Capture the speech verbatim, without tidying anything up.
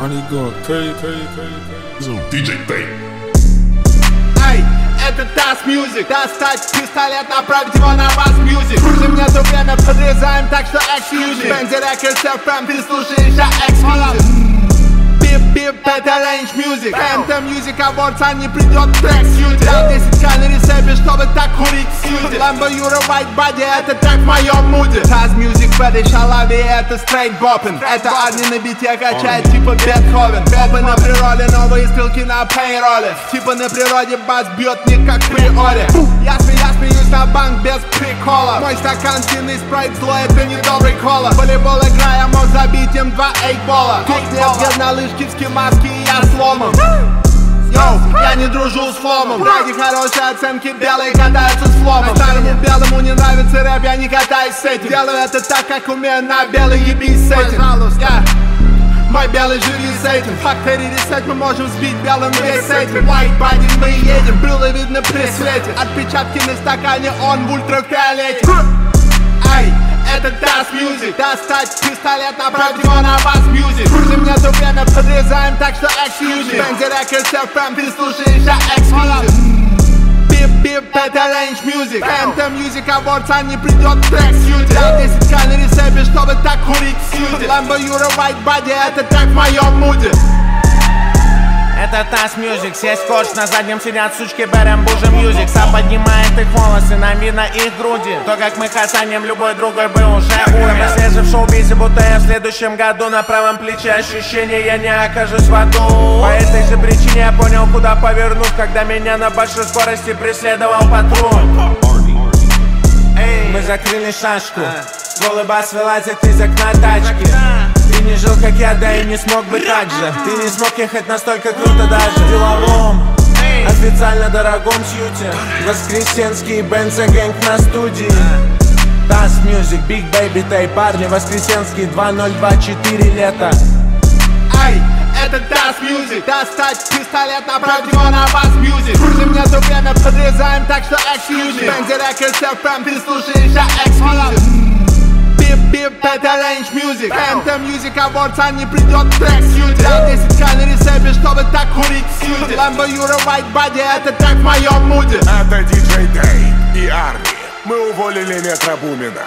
Aarne going crazy, crazy, crazy, crazy. ди джей Day. Ай, это Taz Muzik. Достать пистолет, направить его на вас, music. Кружим нету время, подрезаем, так что excuse me. Benzo Records эф эм, ты слушаешь, я exclusive. Бип-бип, это range music. ти эн ти Music Awards, а не придет трек с юди. Дал десять калорий себе, чтобы так курить с юди. Lambo, Widebody, это трек в моем муде. Taz Muzik в этой шалаве, это straight boppin'. Это Aarne на бите качает, типа Бетховен. Опа на Приоре, новые стрелки на пейроле. Типа на природе бас бьет не как Priore. Я смеюсь на банк без прикола. Мой стакан сильный спрайт, злой, это не добрый кола. Волейбол играя, мог забить им два эйт-бола. Тут нет бедной лыжки, китские маски, и я с ломом. Йоу, я не дружу с фломом. Ради хорошей оценки белые катаются с фломом. Старому белому не нравится рэп, я не катаюсь с этим. Делаю это так, как умею, на белый ебись с этим. Пожалуйста, мой белый жюри с этим. Фактори ресет, мы можем сбить белым весь с этим. Widebody мы едем, было видно при свете. Отпечатки на стакане, он в ультрафиолете. Ай, это Taz Muzik. Достать пистолет, направить его на вас, music. Кружим нету время, подрезаем, так что excuse me. Benzo Records эф эм, ты слушаешь, я exclusive. Бип-бип, это range music. ти эн ти Music Awards, а не придет трек с юди. Дал десять калорий себе, чтобы так курить с юди. Lambo, Widebody, это трек в моем муде. Это Taz Muzik, сесть корч, на заднем сидят сучки, берем бужим мьюзик. Сам поднимает их волосы, нам видно их груди. То, как мы хасанем, любой другой бы уже умер. Мы слежим в шоу-бизе, будто я в следующем году. На правом плече ощущение, я не окажусь в аду. По этой же причине я понял, куда повернуть, когда меня на большой скорости преследовал патруль. Мы закрыли шашку, голый бас вылазит из окна тачки. Ты не жил, как я, да и не смог бы так же. Ты не смог ехать настолько круто даже. Деловом, официально дорогом сьюте. Воскресенские, Benzo Gang на студии. Taz Muzik, Big Baby Tape, парни. Воскресенские, две тысячи двадцать четыре лето. Ай, это Taz Muzik. Достать пистолет, направить его на вас, music. Кружим нету время, подрезаем, так что excuse me. Benzo Records эф эм, ты слушаешь, я exclusive. Бип-бип, это range music. ти эн ти Music Awards, а не придет трек с юди. Дал десять калорий себе, чтобы так курить с юди. Lambo, Widebody, это трек в моем муде. Это ди джей Day и Aarne. Мы уволили метро Бумина.